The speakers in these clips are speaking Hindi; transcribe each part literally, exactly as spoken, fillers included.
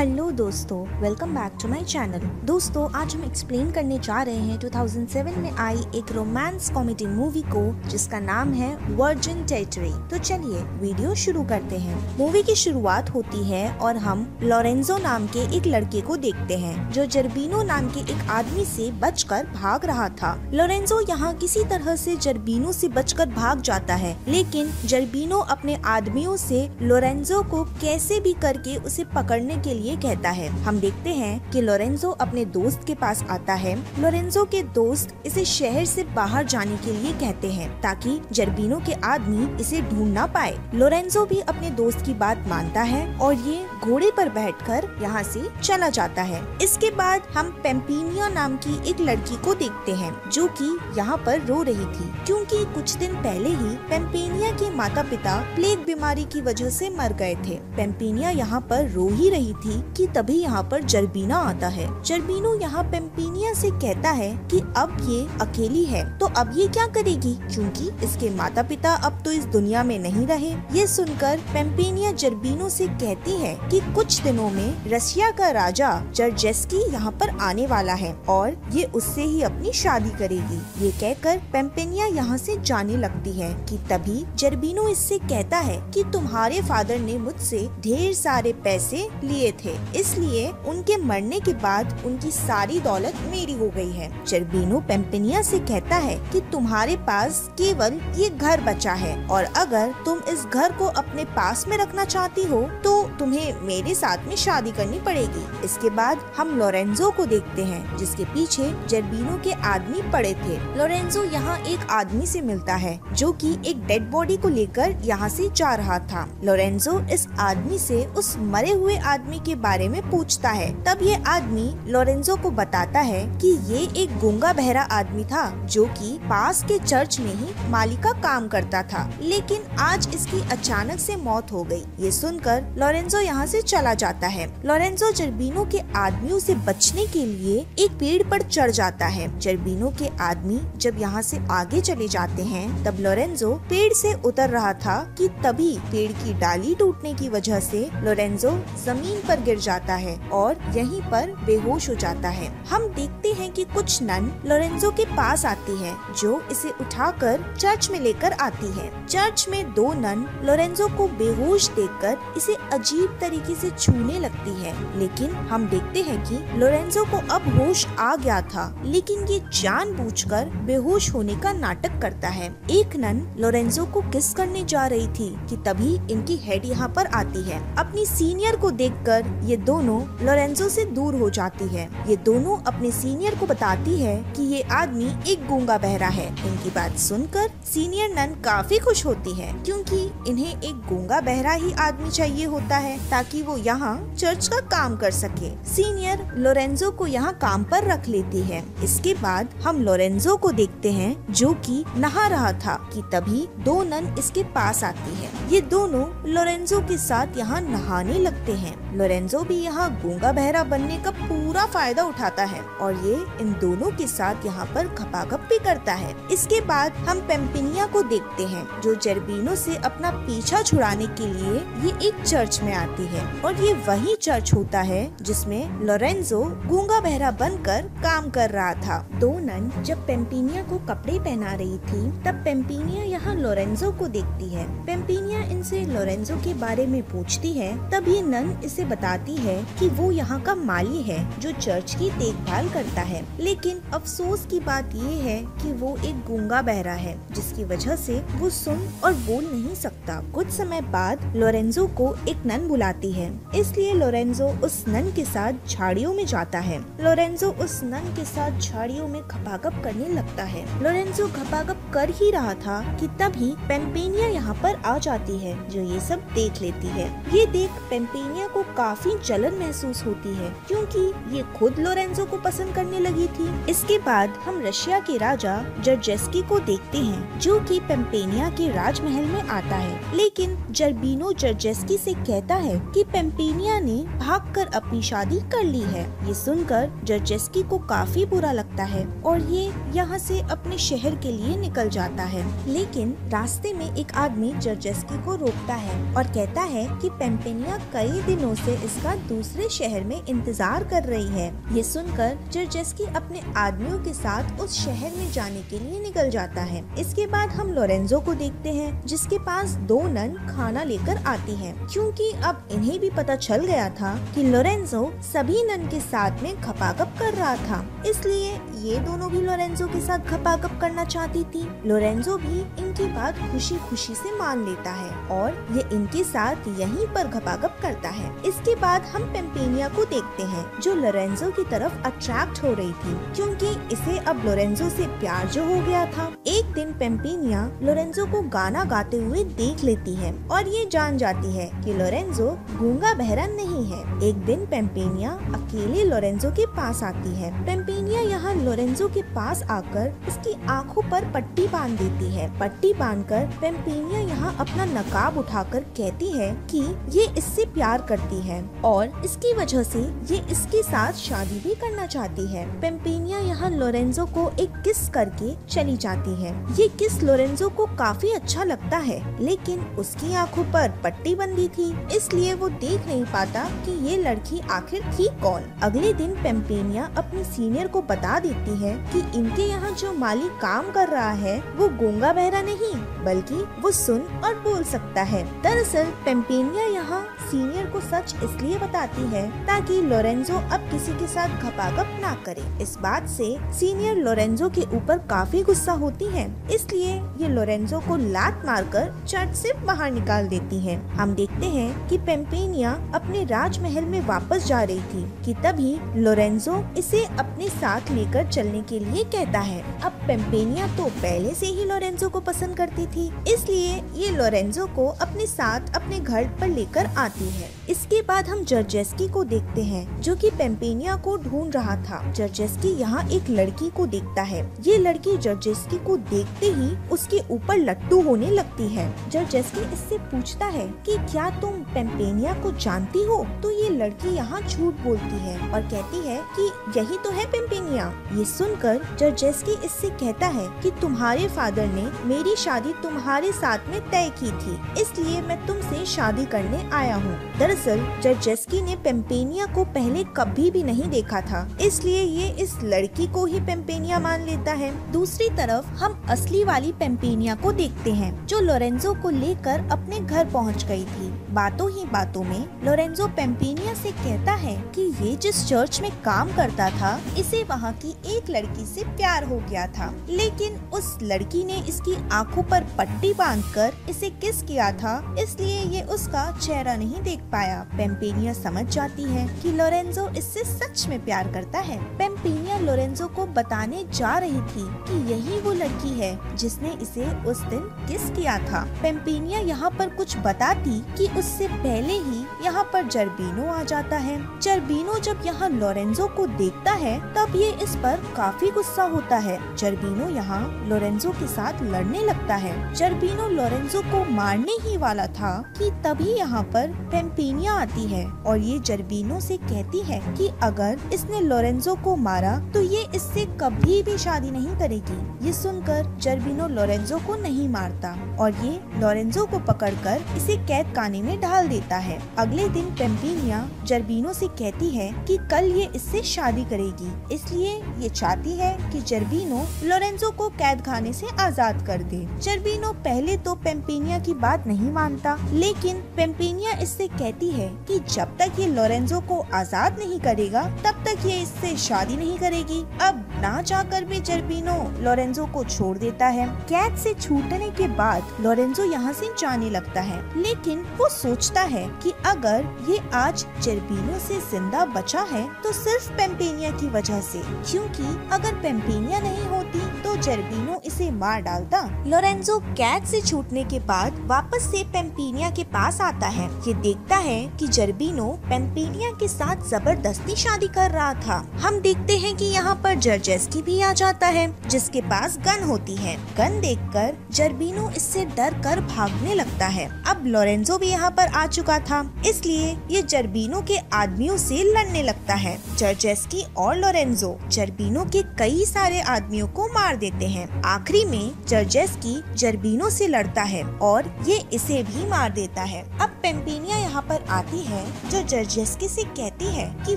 हेलो दोस्तों, welcome back to my channel. दोस्तों आज हम एक्सप्लेन करने जा रहे हैं दो हज़ार सात में आई एक रोमांस कॉमेडी मूवी को जिसका नाम है वर्जिन टेरिटरी। तो चलिए वीडियो शुरू करते हैं। मूवी की शुरुआत होती है और हम लोरेंजो नाम के एक लड़के को देखते हैं जो जर्बिनो नाम के एक आदमी से बचकर भाग रहा था। लोरेंजो यहाँ किसी तरह से जर्बिनो से बचकर भाग जाता है, लेकिन जर्बिनो अपने आदमियों से लोरेंजो को कैसे भी करके उसे पकड़ने के लिए कहता है। हम देखते हैं कि लोरेंजो अपने दोस्त के पास आता है। लोरेंजो के दोस्त इसे शहर से बाहर जाने के लिए कहते हैं ताकि जर्बिनो के आदमी इसे ढूंढ ना पाए। लोरेंजो भी अपने दोस्त की बात मानता है और ये घोड़े पर बैठकर यहाँ से चला जाता है। इसके बाद हम पेम्पिनिया नाम की एक लड़की को देखते हैं जो कि यहाँ पर रो रही थी क्योंकि कुछ दिन पहले ही पेम्पिनिया के माता पिता प्लेग बीमारी की वजह से मर गए थे। पेम्पिनिया यहाँ पर रो ही रही थी कि तभी यहाँ पर जर्बिनो आता है। जर्बिनो यहाँ पेम्पिनिया से कहता है कि अब ये अकेली है तो अब ये क्या करेगी क्योंकि इसके माता पिता अब तो इस दुनिया में नहीं रहे। ये सुनकर पेम्पिनिया जर्बिनो से कहती है कि कुछ दिनों में रसिया का राजा जर्जेस्की यहाँ पर आने वाला है और ये उससे ही अपनी शादी करेगी। ये कहकर पेम्पिनिया यहाँ से जाने लगती है कि तभी जर्बिनो इससे कहता है कि तुम्हारे फादर ने मुझसे ढेर सारे पैसे लिए थे, इसलिए उनके मरने के बाद उनकी सारी दौलत मेरी हो गई है। जर्बिनो पेम्पिनिया से कहता है कि तुम्हारे पास केवल ये घर बचा है और अगर तुम इस घर को अपने पास में रखना चाहती हो तो तुम्हें मेरे साथ में शादी करनी पड़ेगी। इसके बाद हम लोरेंजो को देखते हैं जिसके पीछे जर्बिनो के आदमी पड़े थे। लोरेंजो यहाँ एक आदमी से मिलता है जो कि एक डेड बॉडी को लेकर यहाँ से जा रहा था। लोरेंजो इस आदमी से उस मरे हुए आदमी के बारे में पूछता है। तब ये आदमी लोरेंजो को बताता है कि ये एक गूंगा बहरा आदमी था जो कि पास के चर्च में ही माली का काम करता था, लेकिन आज इसकी अचानक से मौत हो गई। ये सुनकर लोरेंजो यहाँ से चला जाता है। लोरेंजो जर्बिनो के आदमियों से बचने के लिए एक पेड़ पर चढ़ जाता है। जर्बिनो के आदमी जब यहाँ से आगे चले जाते हैं तब लोरेंजो पेड़ से उतर रहा था कि तभी पेड़ की डाली टूटने की वजह से लोरेंजो जमीन पर गिर जाता है और यहीं पर बेहोश हो जाता है। हम देखते हैं कि कुछ नन लोरेंजो के पास आती है जो इसे उठाकर चर्च में लेकर आती है। चर्च में दो नन लोरेंजो को बेहोश देखकर इसे अजीब तरीके से छूने लगती है, लेकिन हम देखते हैं कि लोरेंजो को अब होश आ गया था, लेकिन ये जानबूझकर बेहोश होने का नाटक करता है। एक नन लोरेंजो को किस करने जा रही थी कि तभी इनकी हेड यहाँ पर आती है। अपनी सीनियर को देखकर ये दोनों लोरेंजो से दूर हो जाती है। ये दोनों अपने सीनियर को बताती है कि ये आदमी एक गूंगा बहरा है। इनकी बात सुनकर सीनियर नन काफी खुश होती है क्योंकि इन्हें एक गूंगा बहरा ही आदमी चाहिए होता है ताकि वो यहाँ चर्च का काम कर सके। सीनियर लोरेंजो को यहाँ काम पर रख लेती है। इसके बाद हम लोरेंजो को देखते हैं जो कि नहा रहा था कि तभी दो नन इसके पास आती है। ये दोनों लोरेंजो के साथ यहाँ नहाने लगते हैं। लोरेंजो भी यहाँ गूंगा बहरा बनने का पूरा फायदा उठाता है और ये इन दोनों के साथ यहाँ पर खपाखप भी करता है। इसके बाद हम पेम्पिनिया को देखते हैं जो जर्बिनो से अपना पीछा छुड़ाने के लिए ये एक चर्च में आती है और ये वही चर्च होता है जिसमें लोरेंजो गूंगा बहरा बनकर काम कर रहा था। दो नन जब पेम्पिनिया को कपड़े पहना रही थी तब पेम्पिनिया यहाँ लोरेंजो को देखती है। पेम्पिनिया इनसे लोरेंजो के बारे में पूछती है, तब ये नन इसे बताती है कि वो यहाँ का माली है जो चर्च की देखभाल करता है, लेकिन अफसोस की बात ये है कि वो एक गूंगा बहरा है जिसकी वजह से वो सुन और बोल नहीं सकता। कुछ समय बाद लोरेंजो को एक नन बुलाती है, इसलिए लोरेंजो उस नन के साथ झाड़ियों में जाता है। लोरेंजो उस नन के साथ झाड़ियों में खपाखप करने लगता है। लोरेंजो खपाखप कर ही रहा था कि तभी पेम्पिनिया यहाँ पर आ जाती है जो ये सब देख लेती है। ये देख पेम्पिनिया को काफी जलन महसूस होती है क्योंकि ये खुद लोरेंजो को पसंद करने लगी थी। इसके बाद हम रशिया के राजा जर्जेस्की को देखते हैं जो कि पेम्पिनिया के राजमहल में आता है, लेकिन जर्बिनो जर्जेस्की से कहता है कि पेम्पिनिया ने भागकर अपनी शादी कर ली है। ये सुनकर जर्जेस्की को काफी बुरा लगता है और ये यहाँ से अपने शहर के लिए निकल जाता है, लेकिन रास्ते में एक आदमी जर्जेस्की को रोकता है और कहता है कि पेम्पिनिया कई दिनों से इसका दूसरे शहर में इंतजार कर रही है। ये सुनकर जर्जेस्की अपने आदमियों के साथ उस शहर में जाने के लिए निकल जाता है। इसके बाद हम लोरेंजो को देखते हैं जिसके पास दो नन खाना लेकर आती हैं, क्योंकि अब इन्हें भी पता चल गया था कि लोरेंजो सभी नन के साथ में खपाखप कर रहा था, इसलिए ये दोनों भी लोरेंजो के साथ खपाखप करना चाहती थी। लोरेंजो भी इनकी बात खुशी खुशी से मान लेता है और ये इनके साथ यहीं पर खपाखप करता है। इसके बाद हम पेम्पिनिया को देखते हैं जो लोरेंजो की तरफ अट्रैक्ट हो रही थी, क्योंकि इसे अब लोरेंजो से प्यार जो हो गया था। एक दिन पेम्पिनिया लोरेंजो को गाना गाते हुए देख लेती है और ये जान जाती है कि लोरेंजो गूंगा बहरा नहीं है। एक दिन पेम्पिनिया अकेले लोरेंजो के पास आती है। पेम्पिनिया यहाँ लोरेंजो के पास आकर उसकी आंखों पर पट्टी बांध देती है। पट्टी बांधकर पेम्पिनिया यहाँ अपना नकाब उठाकर कहती है कि ये इससे प्यार करती है और इसकी वजह से ये इसके साथ शादी भी करना चाहती है। पेम्पिनिया यहाँ लोरेंजो को एक किस करके चली जाती है। ये किस लोरेंजो को काफी अच्छा लगता है, लेकिन उसकी आंखों पर पट्टी बंधी थी, इसलिए वो देख नहीं पाता कि ये लड़की आखिर थी कौन। अगले दिन पेम्पिनिया अपने सीनियर को बता देती है कि इनके यहाँ जो माली काम कर रहा है वो गूंगा बहरा नहीं बल्कि वो सुन और बोल सकता है। दरअसल पेम्पिनिया यहाँ सीनियर को सच इसलिए बताती है ताकि लोरेंजो अब किसी के साथ खपाखप ना करे। इस बात से सीनियर लोरेंजो के ऊपर काफी गुस्सा होती है, इसलिए ये लोरेंजो को लात मारकर चर्च से बाहर निकाल देती है। हम देखते हैं कि पेम्पिनिया अपने राजमहल में वापस जा रही थी कि तभी लोरेंजो इसे अपने साथ लेकर चलने के लिए कहता है। अब पेम्पिनिया तो पहले से ही लोरेंजो को पसंद करती थी, इसलिए ये लोरेंजो को अपने साथ अपने घर पर लेकर आती है। इसके बाद हम जर्जेस्की को देखते हैं जो कि पेम्पिनिया को ढूंढ रहा था। जर्जेस्की यहाँ एक लड़की को देखता है। ये लड़की जर्जेस्की को देखते ही उसके ऊपर लट्टू होने लगती है। जर्जेस्की इससे पूछता है कि क्या तुम पेम्पिनिया को जानती हो, तो ये लड़की यहाँ झूठ बोलती है और कहती है कि यही तो है पेम्पिनिया। ये सुनकर जर्जेस्की इससे कहता है कि तुम्हारे फादर ने मेरी शादी तुम्हारे साथ में तय की थी, इसलिए मैं तुमसे शादी करने आया हूँ। दरअसल जर्जेस्की ने पेम्पिनिया को पहले कभी भी नहीं देखा था, इसलिए ये इस लड़की को ही पेम्पिनिया मान लेता है। दूसरी तरफ हम असली वाली पेम्पिनिया को देखते हैं जो लोरेंजो को लेकर अपने घर पहुंच गई थी। बातों ही बातों में लोरेंजो पेम्पिनिया से कहता है कि ये जिस चर्च में काम करता था इसे वहाँ की एक लड़की से प्यार हो गया था, लेकिन उस लड़की ने इसकी आंखों पर पट्टी बांधकर इसे किस किया था, इसलिए ये उसका चेहरा नहीं देख पाया। पेम्पिनिया समझ जाती है कि लोरेंजो इससे सच में प्यार करता है। पेम्पिनिया लोरेंजो को बताने जा रही थी कि यही वो लड़की है जिसने इसे उस दिन किस किया था। पेम्पिनिया यहाँ पर कुछ बताती कि उससे पहले ही यहाँ पर जर्बिनो आ जाता है। जर्बिनो जब यहाँ लोरेंजो को देखता है तब ये इस पर काफी गुस्सा होता है। जर्बिनो यहाँ लोरेंजो के साथ लड़ने लगता है। जर्बिनो लोरेंजो को मारने ही वाला था कि तभी यहाँ पर पेम्पिनिया आती है और ये जर्बिनो से कहती है कि अगर इसने लोरेंजो को मारा तो ये इससे कभी भी शादी नहीं करेगी। ये सुनकर जर्बिनो लोरेंजो को नहीं मारता और ये लोरेंजो को पकड़कर इसे कैद खाने में ढाल देता है। अगले दिन पेम्पिनिया जर्बिनो से कहती है कि कल ये इससे शादी करेगी, इसलिए ये चाहती है कि जर्बिनो लोरेंजो को कैद खाने से आजाद कर दे। जर्बिनो पहले तो पेम्पिनिया की बात नहीं मानता, लेकिन पेम्पिनिया इससे कहती है कि जब तक ये लोरेंजो को आजाद नहीं करेगा तब तक ये इससे शादी नहीं करेगी। अब ना चाहकर भी जर्बिनो लोरेंजो को छोड़ देता है। कैद से छूटने के बाद लोरेंजो यहाँ से जाने लगता है, लेकिन वो सोचता है कि अगर ये आज जर्बिनो से जिंदा बचा है तो सिर्फ पेम्पिनिया की वजह से, क्योंकि अगर पेम्पिनिया नहीं होती तो जर्बिनो इसे मार डालता। लोरेंजो कैद से छूटने के बाद वापस से पेम्पिनिया के पास आता है। ये देखता है कि जर्बिनो पेम्पिनिया के साथ जबरदस्ती शादी कर रहा था। हम देखते हैं कि यहाँ पर जर्जेस्की भी आ जाता है जिसके पास गन होती है। गन देखकर जर्बिनो इससे डर कर भागने लगता है। अब लोरेंजो भी यहाँ पर आ चुका था, इसलिए ये जर्बिनो के आदमियों से लड़ने लगता है। जर्जेस्की और लोरेंजो जर्बिनो के कई सारे आदमियों को मार देते हैं। आखिरी में जर्जेस्की जर्बिनो से लड़ता है और ये इसे भी मार देता है। अब पेम्पिनिया यहाँ पर आती है जो जर्जेस्की से कहती है कि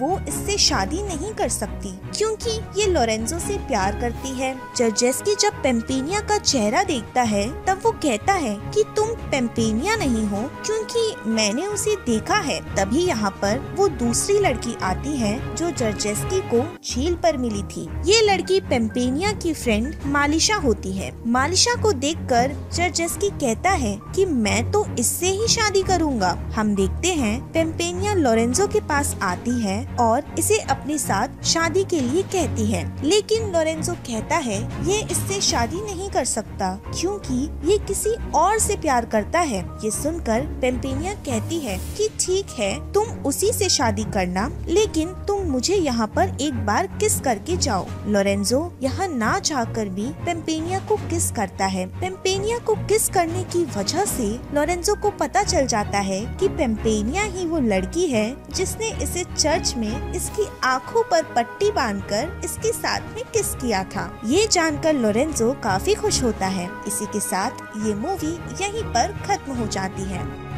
वो इससे शादी नहीं कर सकती क्योंकि ये लोरेंजो से प्यार करती है। जर्जेस्की जब पेम्पिनिया का चेहरा देखता है तब वो कहता है कि तुम पेम्पिनिया नहीं हो क्योंकि मैंने उसे देखा है। तभी यहाँ पर वो दूसरी लड़की आती है जो जर्जेस्की को झील पर मिली थी। ये लड़की पेम्पिनिया की फ्रेंड मालिशा होती है। मालिशा को देखकर जर्जेस्की कहता है कि मैं तो इससे ही शादी करूँगा। हम देखते हैं पेम्पिनिया लोरेंजो के पास आती है और इसे अपने साथ शादी के लिए कहती है, लेकिन लोरेंजो कहता है ये इससे शादी नहीं कर सकता क्योंकि ये किसी और से प्यार करता है। ये सुनकर पेम्पिनिया कहती है कि ठीक है तुम उसी से शादी करना, लेकिन तुम मुझे यहाँ पर एक बार किस करके जाओ। लोरेंजो यहाँ ना चाहकर भी पेम्पिनिया को किस करता है। पेम्पिनिया को किस करने की वजह से लोरेंजो को पता चल जाता है कि पेम्पिनिया ही वो लड़की है जिसने इसे चर्च में इसकी आंखों पर पट्टी बांधकर इसके साथ में किस किया था। ये जानकर लोरेंजो काफी खुश होता है। इसी के साथ ये मूवी यहीं पर खत्म हो जाती है।